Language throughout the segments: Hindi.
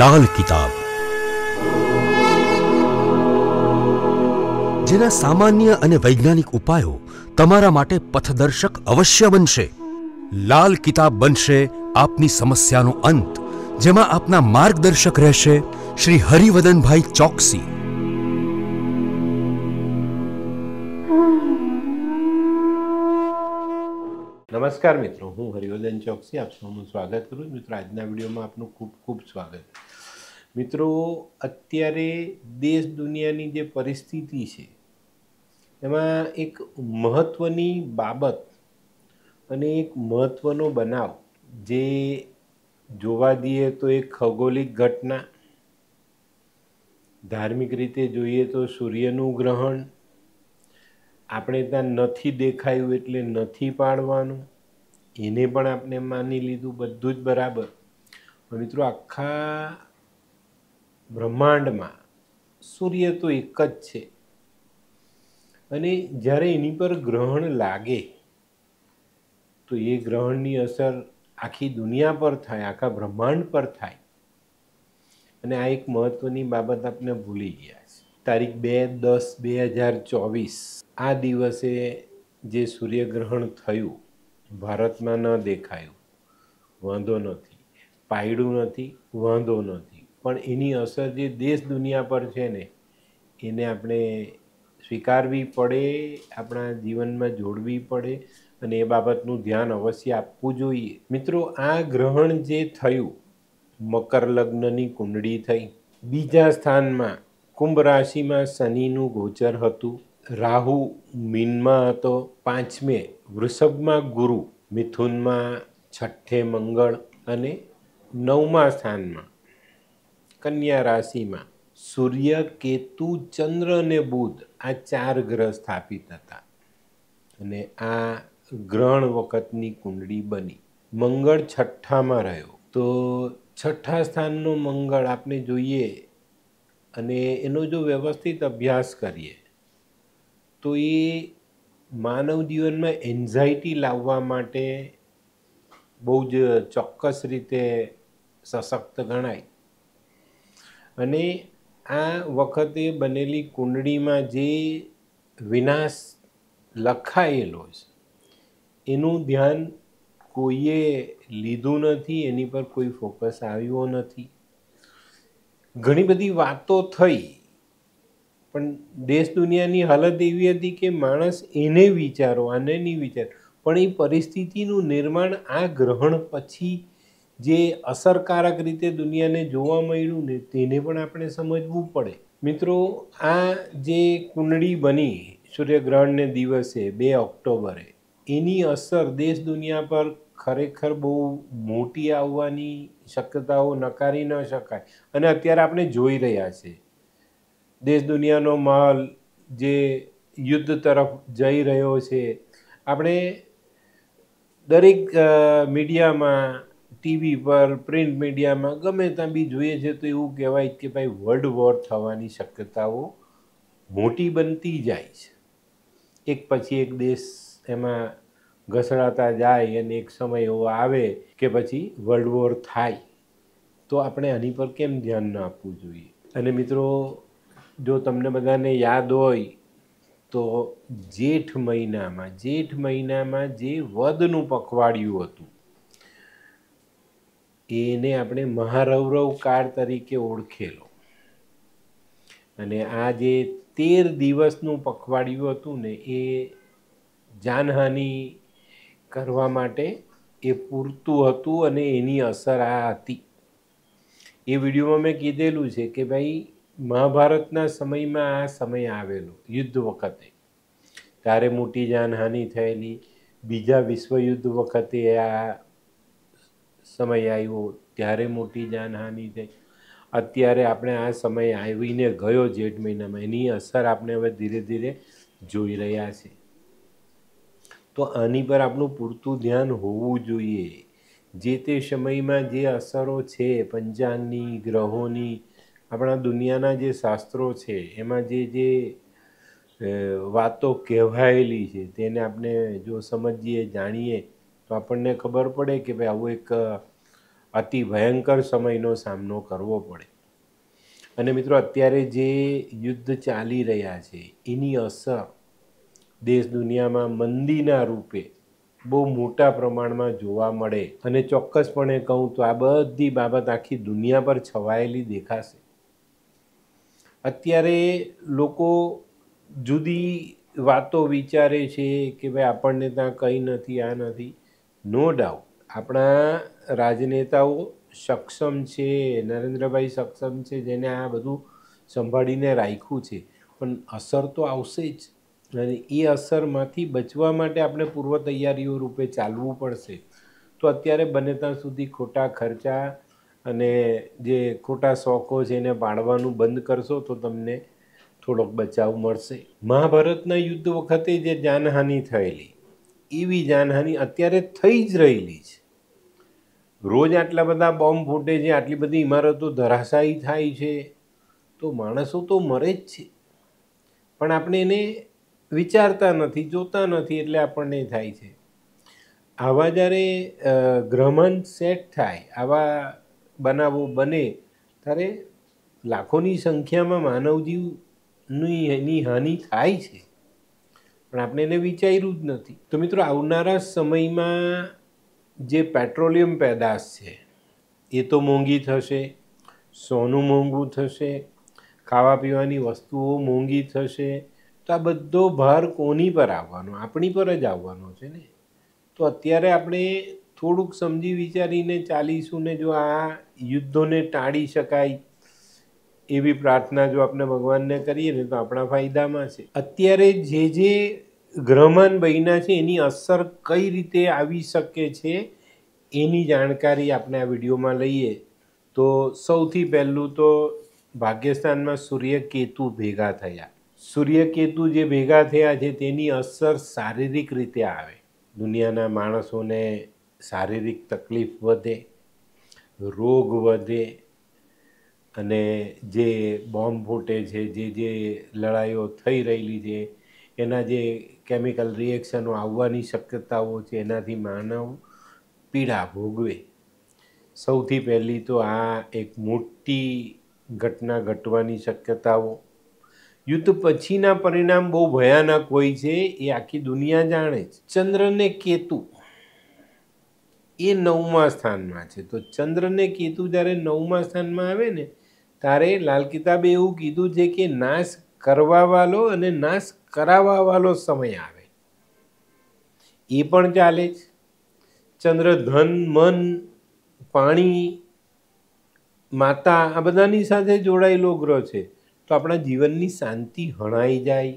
लाल किताब जेना सामान्य अने वैज्ञानिक उपायों तमारा माटे पथदर्शक अवश्य बनशे। लाल किताब बनशे आपनी समस्यानो अंत, जेमा आपना मार्गदर्शक रहेशे श्री हरिवदन भाई चौकसी। नमस्कार मित्रों, हूँ हरिवदन चौकसी, आप सबनु स्वागत करूँ। मित्रों, आज वीडियो में आपनु खूब खूब स्वागत। मित्रों, अत्यारे देश दुनिया की जो परिस्थिति है एमा एक महत्वनी बाबत अने एक महत्वनो बनाव जे जोवा दिए तो एक खगोलिक घटना, धार्मिक रीते जोईए तो सूर्यनु ग्रहण आपणे त्यां नथी देखायुं एटले नथी पाडवानुं, एने पण आपणे मानी लीधुं, बधुं ज बराबर। पण मित्रों, आखा ब्रह्मांडमां सूर्य तो एक ज छे अने ज्यारे एनी पर ग्रहण लागे तो ये ग्रहणनी असर आखी दुनिया पर थाय, आखा ब्रह्मांड पर थाय। अने आ एक महत्वनी बाबत आपणे भूली गया। तारीख 2-10-2024 आ दिवसे जे सूर्यग्रहण थयुं भारतमां न देखायुं, वांधो नथी, पायडुं नथी, वांधो नथी, पण एनी असर जे देश दुनिया पर छे ने एने आपणे स्वीकारवी पड़े, आपणा जीवनमां जोडवी पड़े अने ए बाबतनुं ध्यान अवश्य आपवुं जोईए। मित्रों, आ ग्रहण जे थयुं मकर लग्ननी कुंडली थई, बीजा स्थानमां कुंभ राशि में शनिनु गोचर हतु, राहु मीन में हतो, 5मे वृषभ में गुरु, मिथुन में 6ठे मंगल अने 9मा स्थान में कन्या राशि में सूर्य, केतु, चंद्र ने बुध आ 4 ग्रह स्थापित हता अने आ ग्रहण वखतनी कुंडली बनी। मंगल 6ठा में रह्यो तो 6ठा स्थाननो मंगल आपने जोईए अने एनो जो व्यवस्थित अभ्यास करिए तो ये मानव जीवन में एंजाइटी लाववा माटे बहुज चौक्कस रीते सशक्त गणाय। अने आ वखते बनेली कुंडली में जे विनाश लखायेलो छे एनु ध्यान कोईए लीधु नथी, एनी पर कोई फोकस आव्यो नथी। घणी बधी वातो थई पण देश दुनियानी हालत एवी हती के माणस एने विचारो आने नी विचार, पण ए परिस्थितिनुं निर्माण आ ग्रहण पछी जे असरकारक रीते दुनियाने जोवा मळ्युं ने तेने पण आपणे समजवुं पड़े। मित्रों, आ जे कुंडली बनी सूर्यग्रहणने दिवसे 2 ऑक्टोबरे एनी असर देश दुनिया पर खरेखर बहु मोटी आववानी शक्यताओ नकारी न शकाय। अने अत्यारे आपणे जोई रह्या छे देश दुनियानो माहौल जे युद्ध तरफ जई रह्यो छे। आपणे दरेक मीडियामां, टीवी पर, प्रिंट मीडियामां गमे त्यां बी जोईए छे तो एवुं कहेवाय के भाई वर्ल्ड वॉर थवानी शक्यताओ मोटी बनती जाय छे। एक पछी एक देश एमां घसड़ाता जाए अने एक समय एवो आवे के पछी वर्ल्ड वॉर थाय, तो आपणे आनी पर केम ध्यान न आपवुं जोईए। अने मित्रों, जो तमने बधाने याद होय तो जेठ महीनामां जे वदनुं पखवाडियुं हतुं एने आपणे महारौरव काळ तरीके ओळखेलो अने आ जे 13 दिवसनुं पखवाडियुं हतुं ने ए जानहानि करवा माटे ए पूरतुं हतुं अने एनी असर आ हती। ए विडियोमां में कीधेलुं छे के भाई महाभारतना समयमां आ समय आवेलो, युद्ध वखते त्यारे मोटी जानहानि थयेली, बीजा विश्वयुद्ध वखते आ समय आव्यो त्यारे मोटी जानहानि थई, अत्यारे आपणे आ समय आवीने गयो जेठ महीनामां, एनी असर आपणे हवे धीरे धीरे जोई रह्या छे। तो आनी पर आपनु पूरतु ध्यान होवु जोईए। जे ते समय में जे असरो छे पंचांगनी, ग्रहोनी, अपना दुनियाना जे शास्त्रों छे एमां जे जे वातो कहेवायेली छे तेने आपणे जो समझीए जाणीए तो आपणने खबर पड़े कि भाई आवो एक અતિ ભયંકર સમયનો સામનો કરવો પડે। અને મિત્રો અત્યારે જે યુદ્ધ ચાલી રહ્યા છે એની અસર દેશ દુનિયામાં મંદીના રૂપે બહુ મોટા પ્રમાણમાં જોવા મળે। અને ચોક્કસપણે કહું તો આ બધી બાબત આખી દુનિયા પર છવાયેલી દેખાશે। અત્યારે લોકો જુદી વાતો વિચારે છે કે ભાઈ આપણને ત્યાં કંઈ નથી, આ નથી। નો ડાઉટ આપણા રાજનેતાઓ સક્ષમ છે, નરેન્દ્રભાઈ સક્ષમ છે, જેને આ બધું સંભાળીને રાખ્યું છે, પણ અસર તો આવશે જ। ये असर मांथी बचवा माटे आपणे पूर्व तैयारीओ रूपे चालवू पड़शे। तो अत्यारे बने त्यां सुधी खोटा खर्चा अने जे खोटा शौको छे एने पाळवानुं बंद करशो तो तमने थोड़ोक बचाव मळशे। महाभारतना युद्ध वखते जे जानहानि थयेली एवी जानहानि अत्यारे थई ज रहेली छे। रोज आटला बधा बॉम्ब फूटे छे, आटली बधी इमारतो धराशायी थाय छे, तो माणसो तो मरे ज छे, पण आपणे एने विचारता नहीं, जोता नहीं, एटले आपणने थाय छे। आवा ज्यारे ग्रहण सेट थाय, आवा बनावो बने त्यारे लाखोनी संख्यामां मानवजीवनी हानि थाय छे, पण आपणे एने विचार्युं ज नथी। तो मित्रों आवनारा समयमां जे पेट्रोलियम पेदाश छे ए तो मोंघी थशे, सोनुं मोंघुं थशे, खावा पीवानी वस्तुओ मोंघी थशे। तो आ बधो भार कोनी पर आववानो? आपणी पर ज आववानो छे ने। तो अत्यारे आपणे थोड़ुंक समझी विचारीने चालीशुं ने जो आ युद्धोने टाळी शकाय एवी प्रार्थना जो आपणे भगवानने करीए ने तो आपणा फायदामां छे। अत्यारे जे जे ग्रहमान बन्या छे एनी असर कई रीते आवी शके छे एनी जाणकारी आपणे आ विडियोमां लईए। तो सौथी पहेलुं तो भाग्यस्थानमां सूर्य केतु भेगा थया। सूर्य केतु जे भेगा थया छे तेनी असर शारीरिक रीते आवे, दुनियाना माणसोने शारीरिक तकलीफ वधे, रोग वधे, अने जे बॉम्ब फूटे छे, जे जे लड़ाईओ थई रहेली छे एना जे केमिकल रिएक्शनो आववानी शक्यताओ छे एनाथी मानव पीड़ा भोगवे। सौथी पहेली तो आ एक मोटी घटना घटवानी शक्यताओ। युद्ध पछीना परिणाम बहु भयानक होय छे ए आखी दुनिया जाणे। चंद्र ने केतु ए नवमा स्थानमां छे। तो चंद्र ने केतु ज्यारे नवमा स्थानमां आवे ने त्यारे लाल किताबे एवुं कीधुं छे के नाश करवा वालो अने नाश करावा वालो समय आवे। ए पण चाले छे। चंद्र धन, मन, पाणी, माता आ बधानी साथे जोडायेलो ग्रह छे। तो अपना जीवन की शांति हणाई जाए,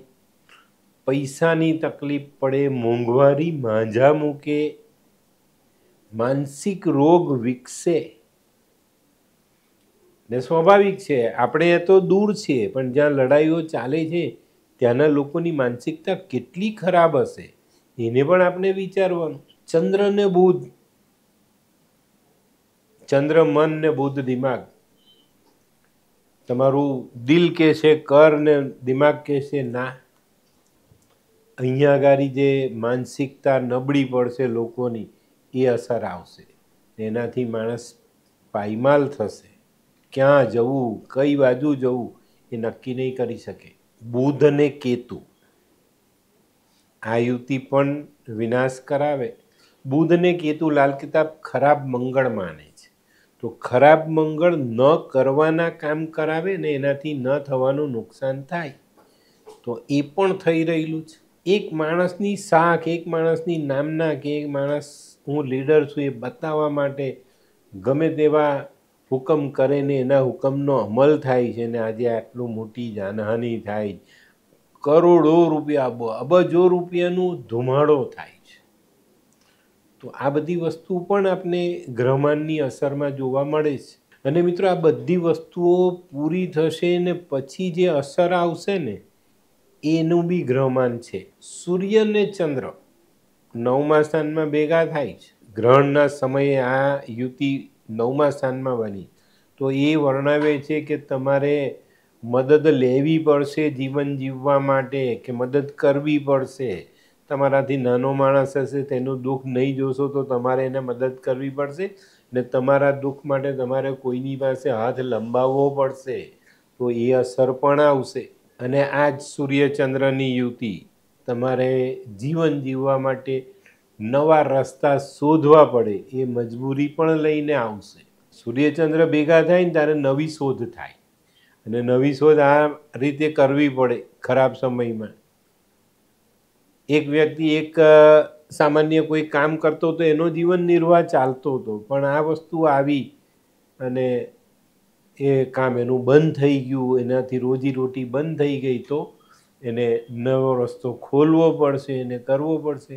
पैसा की तकलीफ पड़े, मोंघवारी मांझा मूके, मानसिक रोग विकसे। ने स्वाभाविक है अपने तो दूर छे, पण ज्यां लड़ाईओ चाले छे त्यांना लोकोनी मानसिकता केटली खराब हशे एने पण आपणे विचारवानुं। चंद्र ने बुध, चंद्र मन ने बुध दिमाग। तमारू दिल कहेशे कर ने दिमाग कहेशे ना। अहींया आगारी जे मानसिकता नबड़ी पड़शे लोकोनी ए असर आवशे, एनाथी माणस पायमाल थशे। क्यां जवुं, कई बाजू जवुं ए नक्की नहीं करी शके। बुध ने केतु आ युति पण विनाश करावे। बुध ने केतु लाल किताब खराब मंगल माने। तो खराब मंगल न करवाना काम करावे ने एनाथी न थवानुं नुकसान थाय, तो ए पण थई रहेलुं छे। एक माणसनी साख, एक माणसनी नामना के एक माणस हूँ लीडर छूँ ए बतावा माटे गमे तेवा हुकम करे ने एना हुकमनो अमल थाय छे ने आजे आटली मोटी जानहानि थाय, करोड़ो रूपिया अबजो रूपियानो धुमाड़ो थाय। तो आ बधी वस्तु पण आपने ग्रहमाननी असरमां जोवा मळे छे। अने मित्रों आ बधी वस्तुओ पूरी थशे ने पछी जे असर आवशे ने एनुं बी ग्रहमान छे। सूर्य ने चंद्र नवमा स्थानमां भेगा थाय छे। ग्रहणना समये आ युति नवमा स्थानमां बनी, तो ए वर्णवे छे के तमारे मदद लेवी पड़शे जीवन जीववा माटे, के मदद करवी पड़शे। તમારાથી નાનો માણસ હશે તેનું દુઃખ નહીં જોશો તો તમારે એને મદદ કરવી પડશે ને તમારા દુઃખ માટે તમારે કોઈની પાસે હાથ લંબાવવો પડશે તો એ અસર પણ આવશે। અને આ જ સૂર્યચંદ્રની યુતિ તમારે જીવન જીવવા માટે નવા રસ્તા શોધવા પડે એ મજબૂરી પણ લઈને આવશે। સૂર્યચંદ્ર ભેગા થાય ને ત્યારે નવી શોધ થાય અને નવી શોધ આ રીતે કરવી પડે ખરાબ સમયમાં। एक व्यक्ति एक सामान्य कोई काम करतो तो एनो जीवन निर्वाह चालतो तो पण आ वस्तु आवी अने ए काम एनु बंद थई गयुं, एनाथी रोजी रोटी बंद थई गई तो एने नवो रस्तो खोलवो पड़शे, एने करवो पड़शे।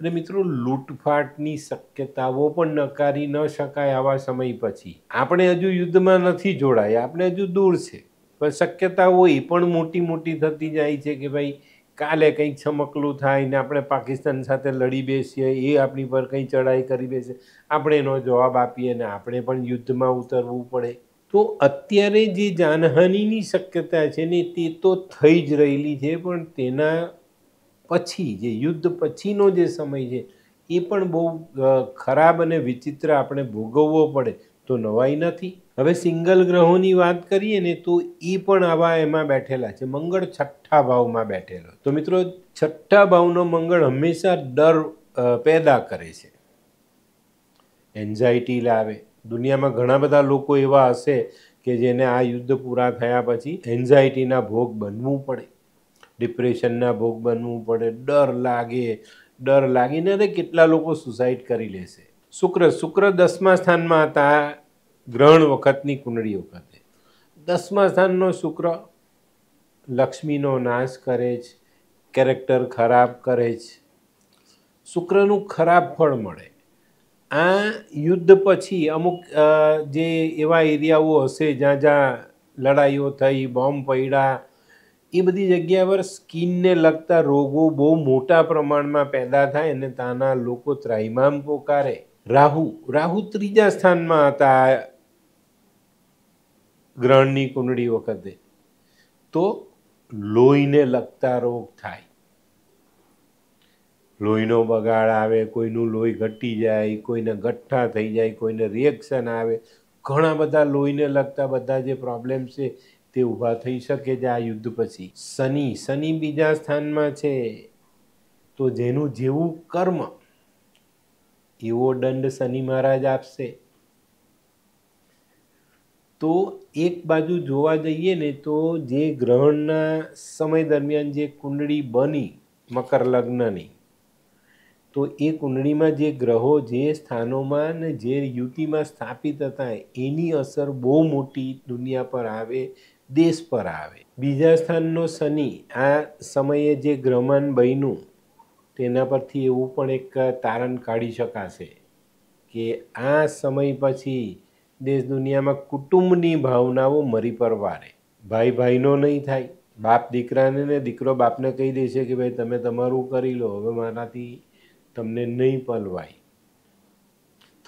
अने मित्रों लूटफाटनी शक्यताओ पण नकारी न शकाय। आवा समय पछी आपणे हजू युद्धमां नथी जोडाया, आपणे हजू दूर छे, पण शक्यताओ ए पण मोटी मोटी थती जाय छे के भाई काले कहीं छमकलू थाय ने आपणे पाकिस्तान साथे लड़ी बेसीए, ए आपणी पर कहीं चढ़ाई करी बेसे, आपणे एनो जवाब आपीए ने आपणे पण युद्धमां उतरवू पड़े। तो अत्यारे जे जानहानीनी शक्यता छे ने ते तो थई ज रहेली छे, पण तेना पछी जे युद्ध पछीनो जे समय छे ए पण बहु खराब अने विचित्र आपणे भोगववो पड़े तो नवाई नथी। हवे सिंगल ग्रहोनी वात करीए ने तो ई पण आवा एमां बैठेला छे। मंगळ छठ्ठा भावमां बैठेलो तो मित्रों छठ्ठा भावनो मंगळ हमेशा डर पैदा करे छे, एन्जाइटी लावे। दुनिया में घणा बधा लोको एवा हशे के जेने आ युद्ध पूरा थया पछी एन्जाइटीना भोग बनवू पड़े, डिप्रेशनना भोग बनवू पड़े, डर लागे। डर लागीने तो केटला लोको सुसाइड करी लेशे। शुक्र 10मा स्थानमा हता ग्रहण वखतनी कुंडली वखते 10मा स्थाननो शुक्र लक्ष्मीनो नाश करे छे, कैरेक्टर खराब करे छे, शुक्रनु खराब फळ मळे। आ युद्ध पछी अमुक जे एवा एरियाओ हशे ज्यां ज्यां लड़ाईओ थई, बॉम्ब पड्या, ए बधी जग्या पर स्किनने लगता रोगो बहु मोटा प्रमाणमां पैदा थाय अने ताना लोको त्राहिमाम पोकारे। राहु 3जा स्थानमा हता ग्रहणनी कुंडली वखते तो लोहीने लगता रोग थाय, लोहीनो बगाड़ आवे, कोईनु लोही घटी जाय, कोईने गठ्ठा थई जाय, कोईने रिएक्शन आवे, घणा बधा लोहीने लगता बधा जे प्रॉब्लम छे ते ऊभा थई शके जे आ युद्ध पछी। शनि 2जा स्थानमा छे तो जेनु जेवू कर्म एवो दंड शनि महाराज आपसे। तो एक बाजू जोवा जाइए ने तो जे ग्रहणना समय दरमियान जे कुंडली बनी मकर लग्ननी तो ए कुंडली में जे ग्रहो जे स्थानों में ने जे युति में स्थापित हता एनी असर बहु मोटी दुनिया पर आवे, देश पर आवे। 2जा स्थाननो शनि आ समये जे ग्रहमान बन्युं तेना परथी एवुं पण एक तारण काढ़ी शकाशे के आ समय पछी देश दुनिया में कुटुंबनी भावनाओ मरी पर वारे। भाई भाईनो नहीं थाय, बाप दीकराने ने दीकरो बापने कही देशे के भाई तमे तमारू करी लो, हवे माराथी तमने नहीं पलवाय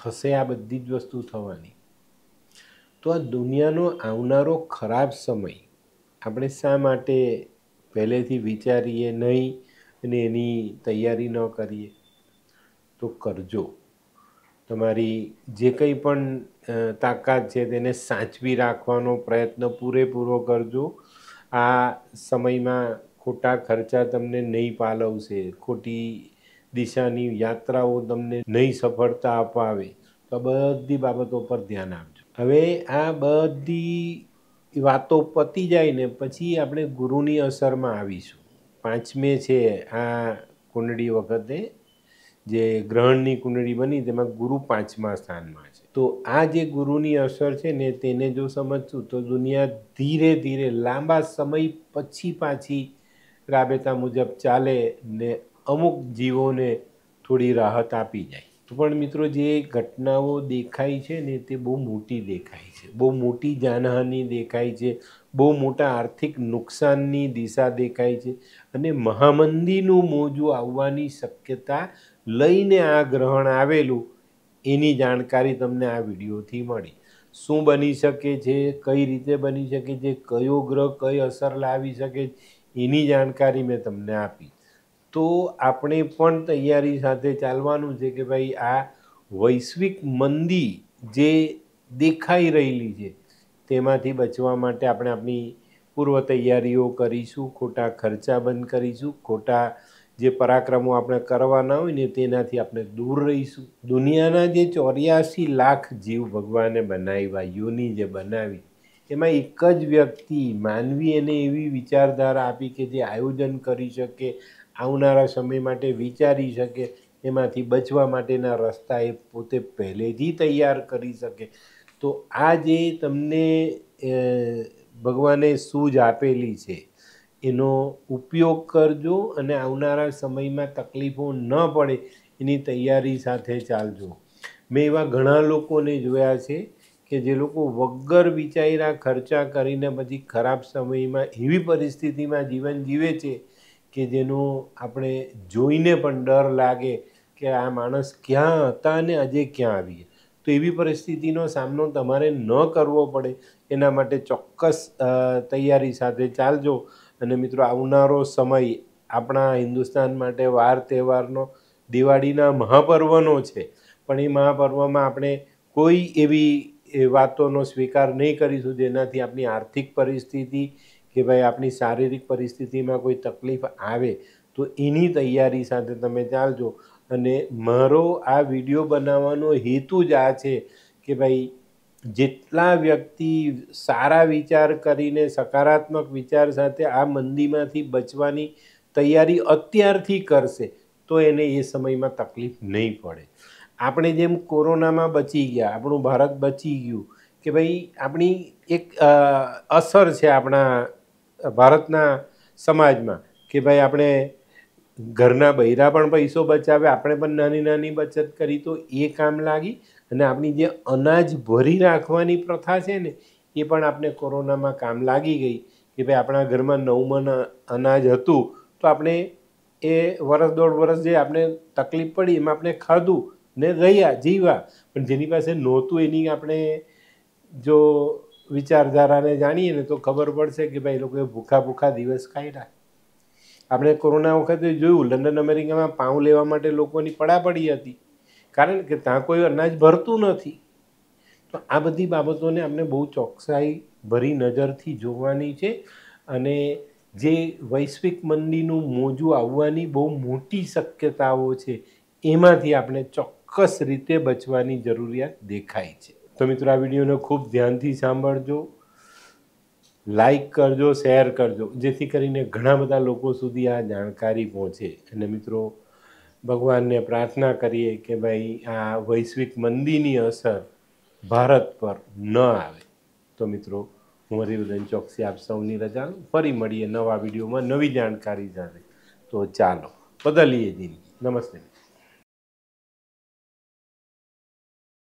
थशे। आ बधी ज वस्तु थवानी। तो आ दुनियानो आवनारो खराब समय आपणे शा माटे पहेलेथी विचारीए नहीं ने एनी तैयारी न करिए तो करजो। तमारी जे कंई पण ताकत छे तेने साचवी राखवानो प्रयत्न पूरेपूरो करजो। आ समयमां खोटा खर्चा तमने नहीं पालवशे, खोटी दिशानी यात्राओ तमने नहीं सफलता अपावे। तो बधी बाबतो पर ध्यान आपजो। हवे आ बधी वातो पती जाय ने पछी आपणे गुरुनी असरमां आवीशुं। 5में छे आ कुंडली वखते जे ग्रहणनी कुंडली बनी तेमां गुरु 5मा स्थानमां छे तो आ जे गुरुनी असर छे ने तेने जो समजशुं तो दुनिया धीरे धीरे लांबा समय पछी पाछी राबेता मुजब चाले ने अमुक जीवोने थोड़ी राहत आपी जाय। तो पण मित्रों जे घटनाओ देखाई छे ने ते बहु मोटी देखाई छे, बहु मोटी जानहानी देखाई छे, बहु मोटा आर्थिक नुकसाननी दिशा देखाई छे अने महामंदीनु मोजू आववानी शक्यता लईने आ ग्रहण आवेलू एनी जाणकारी तमने आ विडियोथी मळी। शुं बनी शके छे, कई रीते बनी शके छे, कयो ग्रह कई असर लावी शके एनी जाणकारी मैं तमने आपी। तो આપણે પણ તૈયારી સાથે ચાલવાનું છે કે ભાઈ આ વૈશ્વિક મંદી જે દેખાઈ રહેલી છે તેમાંથી બચવા માટે આપણે આપણી પૂર્વ તૈયારીઓ કરીશું, ખોટા ખર્ચા બંધ કરીશું, ખોટા જે પરાક્રમો આપણે કરવાના હોય ને તેનાથી આપણે દૂર રહીશું. દુનિયાના જે 84 લાખ જીવ ભગવાને બનાવ્યા, યોની જે બનાવી, એમાં એક જ વ્યક્તિ માનવી એને એવી વિચારધારા આપી કે જે આયોજન કરી શકે, આવનારા સમય માટે વિચારી શકે, એમાંથી બચવા માટેના રસ્તા એ પોતે પહેલેથી તૈયાર કરી શકે. તો આ જે તમને ભગવાને સૂઝ આપેલી છે એનો ઉપયોગ કરજો અને આવનારા સમયમાં તકલીફો ન પડે એની તૈયારી સાથે ચાલજો. મેં એવા ઘણા લોકોને જોયા છે કે જે લોકો વગર વિચાર્યા ખર્ચા કરીને પછી ખરાબ સમયમાં એવી પરિસ્થિતિમાં જીવન જીવે છે કે જેનો આપણે જોઈને પણ ડર લાગે કે આ માણસ ક્યાં હતા અને આજે ક્યાં આવી. તો એવી પરિસ્થિતિનો સામનો તમારે ન કરવો પડે એના માટે ચોક્કસ તૈયારી સાથે ચાલજો. અને મિત્રો, આવનારો સમય આપણા હિન્દુસ્તાન માટે વાર તહેવારનો, દિવાળીના મહાપર્વનો છે, પણ એ મહાપર્વમાં આપણે કોઈ એવી વાતોનો સ્વીકાર નહીં કરીશું જેનાથી આપણી આર્થિક પરિસ્થિતિ કે ભાઈ આપણી શારીરિક પરિસ્થિતિમાં કોઈ તકલીફ આવે. તો એની તૈયારી સાથે તમે ચાલજો. અને મારો આ વિડીયો બનાવવાનો હેતુ જ આ છે કે ભાઈ જેટલા વ્યક્તિ સારા વિચાર કરીને સકારાત્મક વિચાર સાથે આ મંદીમાંથી બચવાની તૈયારી અત્યારથી કરશે તો એને એ સમયમાં તકલીફ નહીં પડે. આપણે જેમ કોરોનામાં બચી ગયા, આપણું ભારત બચી ગયું કે ભાઈ આપણી એક અસર છે આપણા ભારતના સમાજમાં કે ભાઈ આપણે ઘરના બૈરા પણ પૈસો બચાવે, આપણે પણ નાની નાની બચત કરી તો એ કામ લાગી. અને આપણી જે અનાજ ભરી રાખવાની પ્રથા છે ને એ પણ આપણે કોરોનામાં કામ લાગી ગઈ કે ભાઈ આપણા ઘરમાં 9 મણ અનાજ હતું તો આપણે એ વર્ષ 1.5 વર્ષ જે આપણે તકલીફ પડી એમાં આપણે ખાધું ને રહ્યા જીવ્યા, પણ જેની પાસે નહોતું એની આપણે જો વિચારધારાને જાણીએ ને તો ખબર પડશે કે ભાઈ લોકોએ ભૂખા દિવસ ખાઈ. આપણે કોરોના વખતે જોયું લંડન અમેરિકામાં પાઉં લેવા માટે લોકોની પડાપડી હતી કારણ કે ત્યાં કોઈ અનાજ ભરતું નથી. તો આ બધી બાબતોને આપણે બહુ ચોકસાઈ ભરી નજરથી જોવાની છે. અને જે વૈશ્વિક મંદીનું મોજું આવવાની બહુ મોટી શક્યતાઓ છે એમાંથી આપણે ચોક્કસ રીતે બચવાની જરૂરિયાત દેખાય છે. તો મિત્રો, આ વિડીયોને ખૂબ ધ્યાનથી સાંભળજો, લાઇક કરજો, શેર કરજો, જેથી કરીને ઘણા બધા લોકો સુધી આ જાણકારી પહોંચે. અને મિત્રો, ભગવાનને પ્રાર્થના કરીએ કે ભાઈ આ વૈશ્વિક મંદીની અસર ભારત પર ન આવે. તો મિત્રો, હું હરિવંશ ચોકસી આપ સૌની રજા લઉં. ફરી મળીએ નવા વિડીયોમાં નવી જાણકારી સાથે. તો ચાલો બદલીએ દિન. નમસ્તે.